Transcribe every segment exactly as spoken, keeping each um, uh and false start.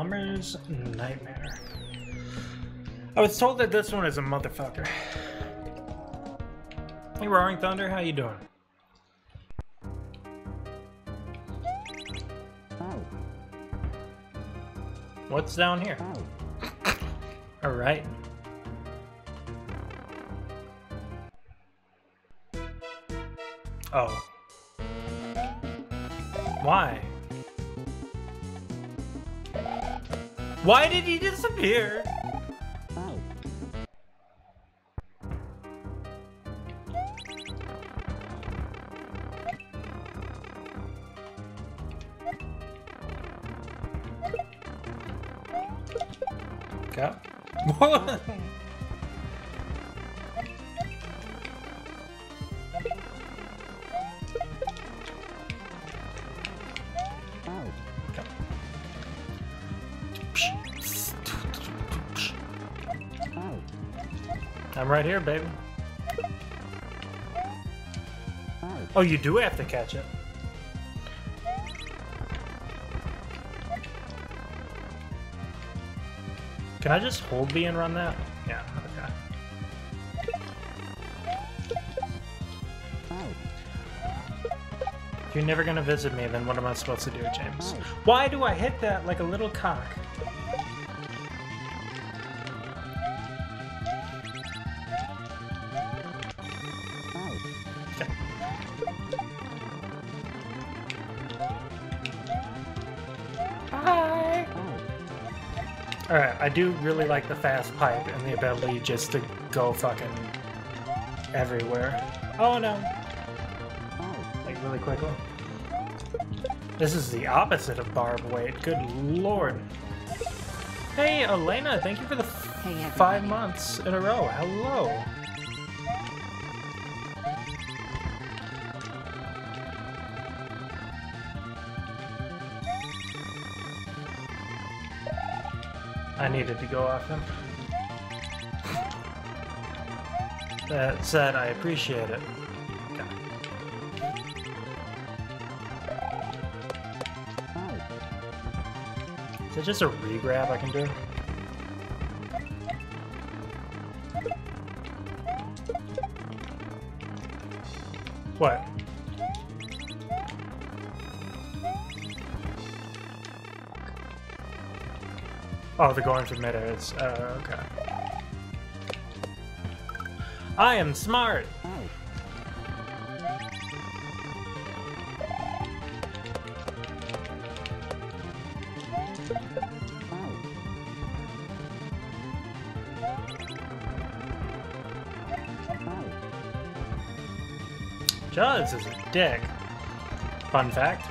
Bummer's Nightmare. I was told that this one is a motherfucker. Hey, Roaring Thunder, how you doing? Oh. What's down here? Oh. All right. Oh. Why? Why did he disappear? Oh. Okay. What? I'm right here, baby. Oh, you do have to catch it. Can I just hold B and run that? Yeah, okay. If you're never gonna visit me, then what am I supposed to do, James? Why do I hit that like a little cock? Alright, I do really like the fast pipe and the ability just to go fucking everywhere. Oh no! Like really quickly. This is the opposite of barbed weight, good lord. Hey Elena, thank you for the hey, five months in a row, hello! I needed to go off him. That said, I appreciate it. Okay. Is it just a re-grab I can do? What? Oh, they're going for mid-air, it's, uh, okay. I am smart! Oh. Judge is a dick. Fun fact.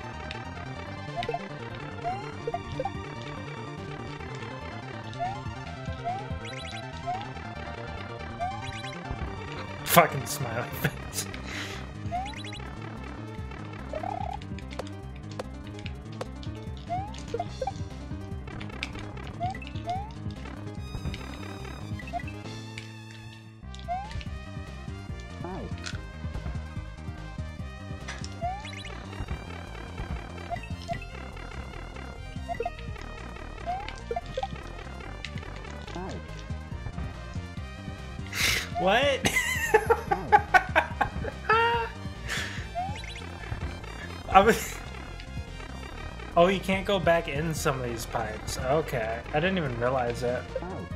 Fucking smiley face. Oh. Oh. What? I was... Oh, you can't go back in some of these pipes. Okay, I didn't even realize that. Oh.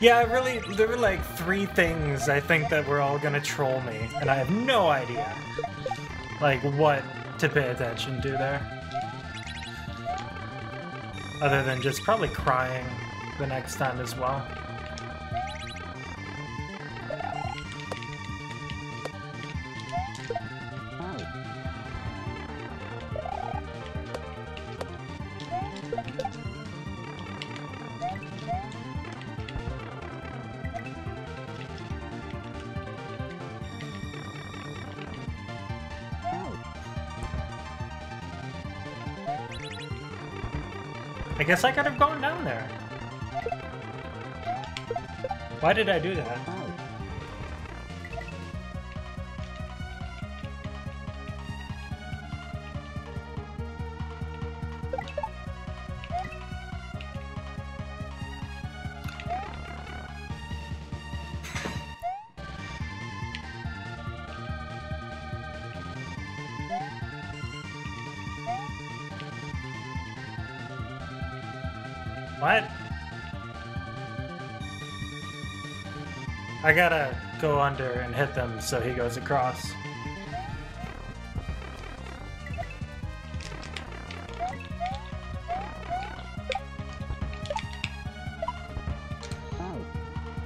Yeah, I really, there were like three things I think that were all gonna troll me, and I have no idea like what to pay attention to there. Other than just probably crying the next time as well. I guess I could have gone down there. Why did I do that? Oh. What? I gotta go under and hit them so he goes across.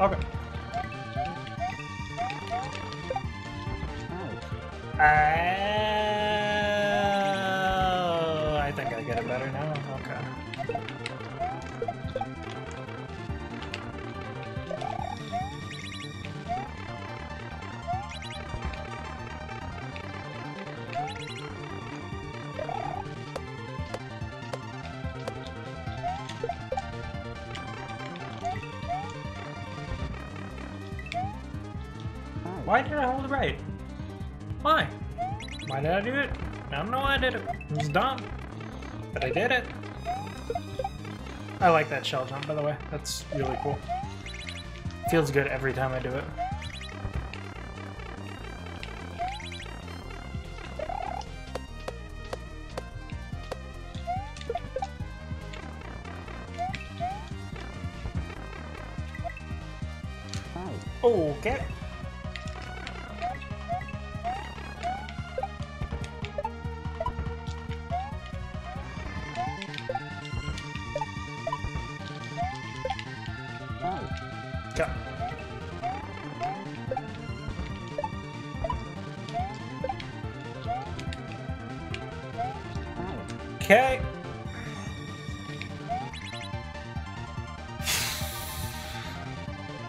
Okay. Oh, I think I get it better now. Why did I hold it right? Why? Why did I do it? I don't know why I did it. It was dumb. But I did it. I like that shell jump, by the way. That's really cool. Feels good every time I do it. Okay. Okay.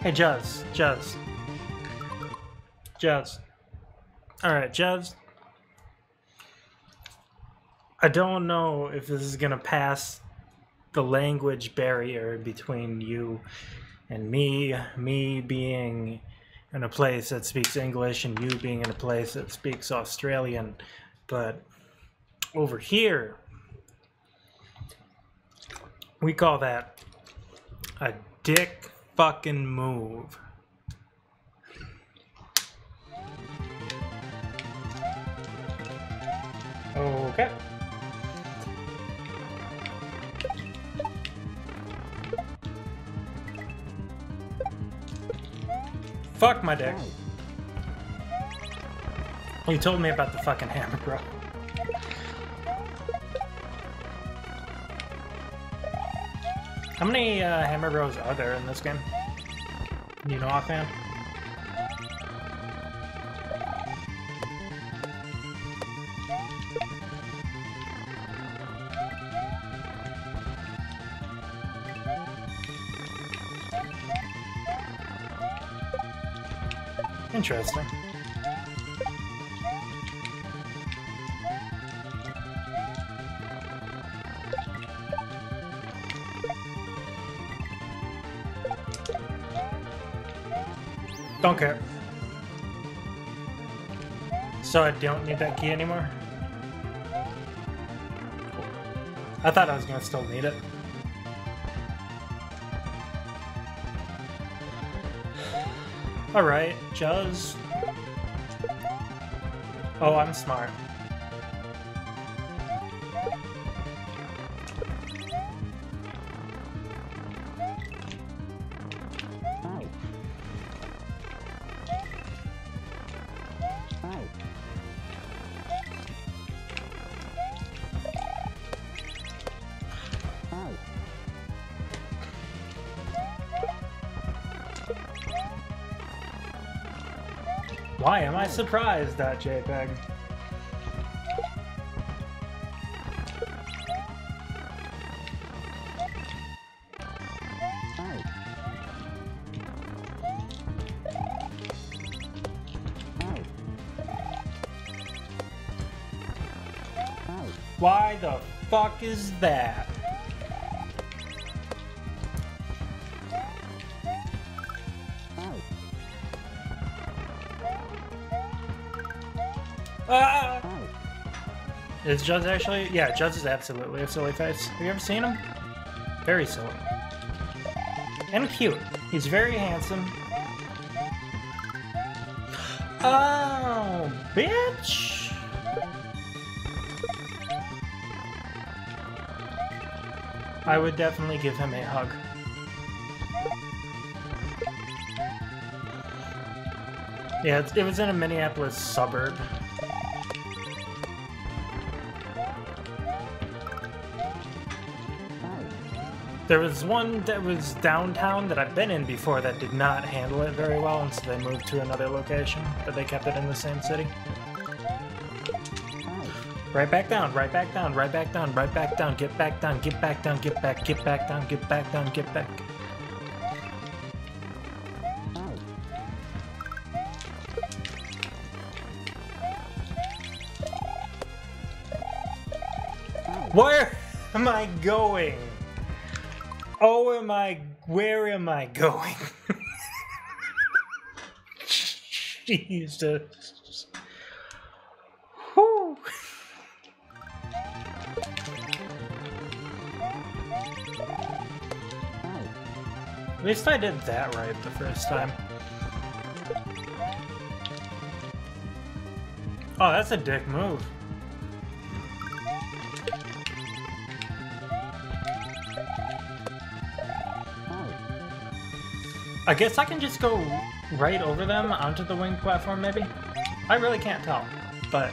Hey, Juz. Juz. Juz. Alright, Juz. I don't know if this is gonna pass the language barrier between you and me. Me being in a place that speaks English and you being in a place that speaks Australian. But over here, we call that a dick fucking move. Okay. Fuck my dick. You told me about the fucking hammer, bro. How many uh, hammer bros are there in this game? You know offhand? Interesting. Don't care. So I don't need that key anymore? I thought I was gonna still need it. Alright, Juz. Oh, I'm smart. Why am I surprised, that JPEG? Why the fuck is that? Ah! Is Juz actually? Yeah, Juz is absolutely a silly face. Have you ever seen him? Very silly. And cute. He's very handsome. Oh, bitch! I would definitely give him a hug. Yeah, it was in a Minneapolis suburb. There was one that was downtown that I've been in before that did not handle it very well, and so they moved to another location, but they kept it in the same city. Right back down, right back down, right back down, right back down, get back down, get back down, get back, get back down, get back down, get back. Where am I going? Oh, am I? Where am I going? Jesus. Whew. At least I did that right the first time. Oh, that's a dick move. I guess I can just go right over them onto the wing platform, maybe? I really can't tell, but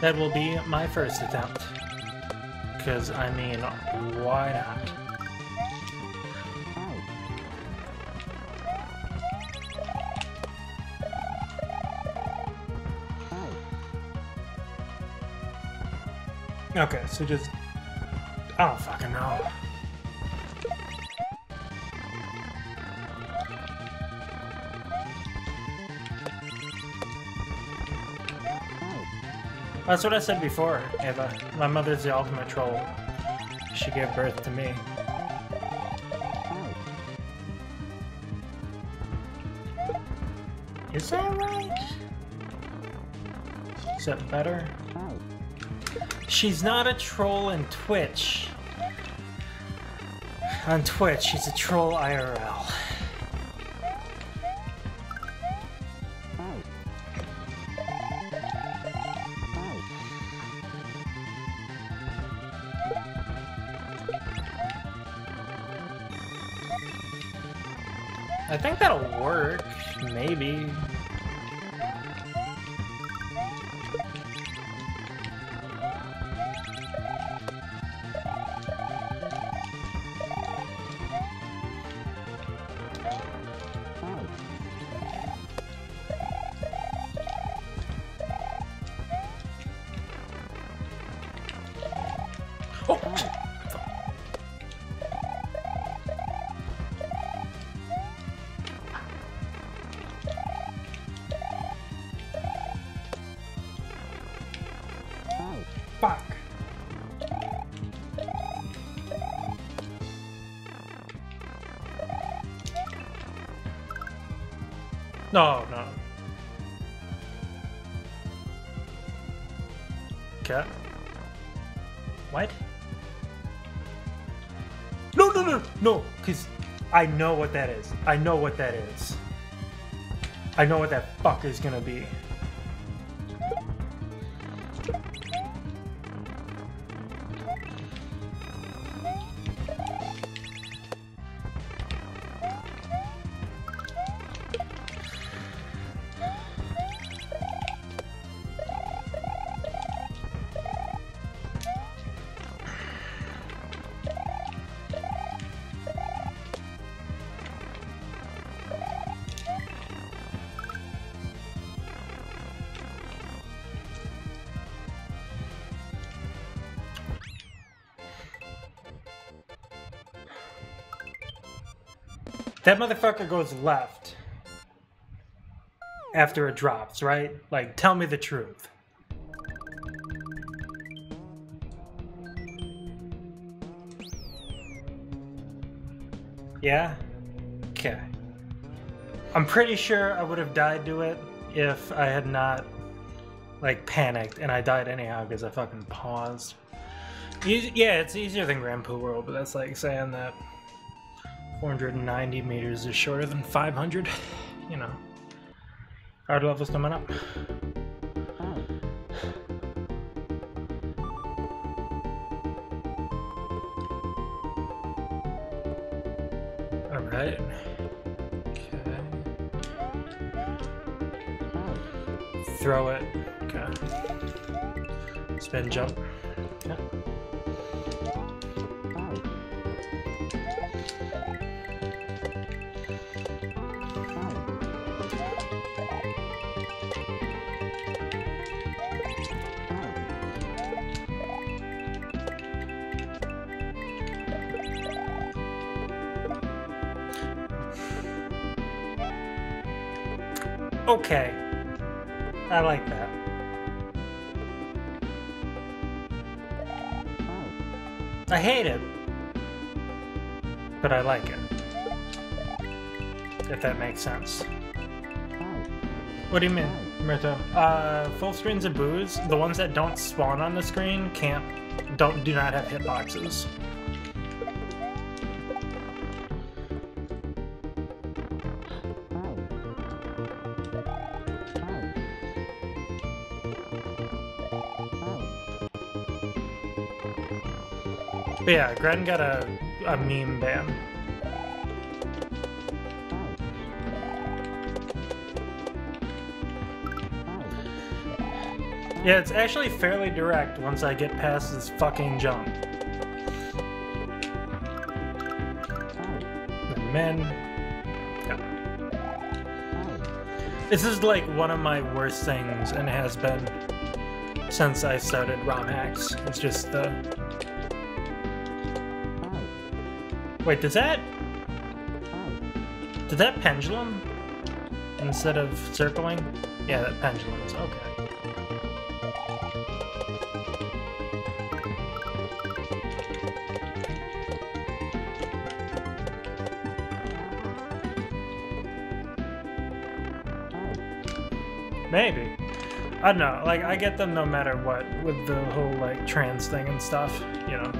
that will be my first attempt. Because, I mean, why not? Okay, so just... I don't fucking know. That's what I said before, Ava. My mother's the ultimate troll. She gave birth to me. Is that right? Is that better? She's not a troll in Twitch. On Twitch, she's a troll I R L. I think that'll work, maybe. No, no. Okay. What? No, no, no, no, because I know what that is. I know what that is. I know what that fuck is gonna be. That motherfucker goes left after it drops, right? Like, tell me the truth. Yeah? Okay. I'm pretty sure I would have died to it if I had not, like, panicked, and I died anyhow because I fucking paused. Yeah, it's easier than Grand Pooh World, but that's like saying that four hundred ninety meters is shorter than five hundred, you know. Hard levels coming up. throw it. Okay. Spin, jump. Okay. Okay, I like that. I hate it, but I like it, if that makes sense. What do you mean, Myrto? Uh, full screens of boos, the ones that don't spawn on the screen can't, don't, do not have hitboxes. But yeah, Gren got a, a meme ban. Yeah, it's actually fairly direct once I get past this fucking jump. And then... yeah. This is like one of my worst things, and has been since I started ROM Hacks. It's just the... Wait, does that... Did that pendulum? Instead of circling? Yeah, that pendulum is okay. Maybe. I don't know, like, I get them no matter what, with the whole, like, trans thing and stuff, you know?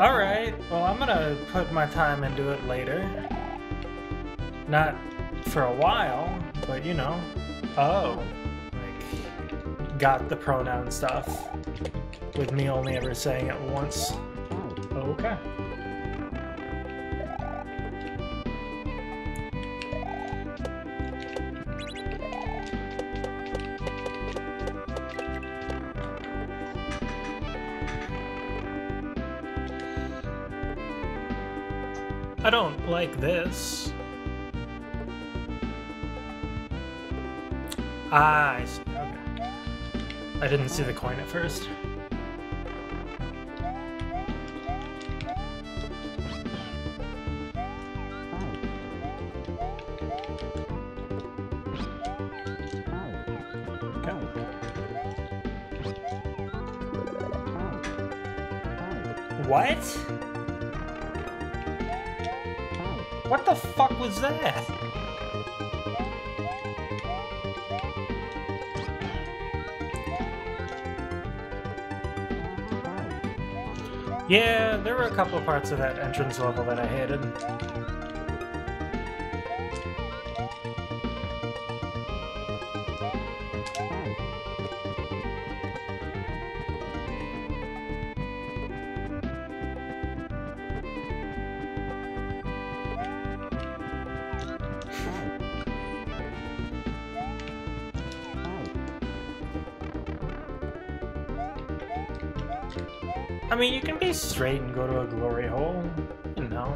Alright, well, I'm gonna put my time into it later. Not for a while, but you know. Oh. Like, got the pronoun stuff. With me only ever saying it once. Okay. I don't like this. Ah, I see. Okay. I didn't see the coin at first. What? What the fuck was that? Yeah, there were a couple of parts of that entrance level that I hated. I mean, you can be straight and go to a glory hole, you know.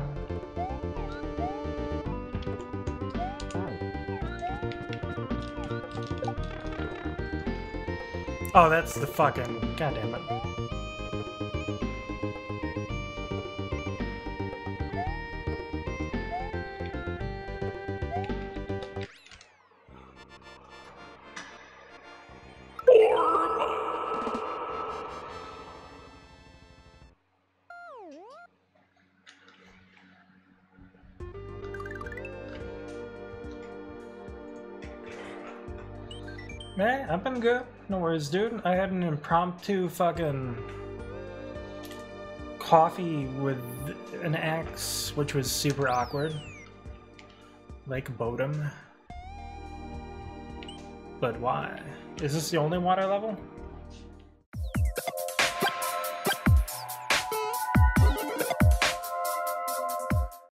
Oh, that's the fucking... God damn it. Hey, I've been good. No worries, dude. I had an impromptu fucking coffee with an axe, which was super awkward. Lake Bodom. But why? Is this the only water level?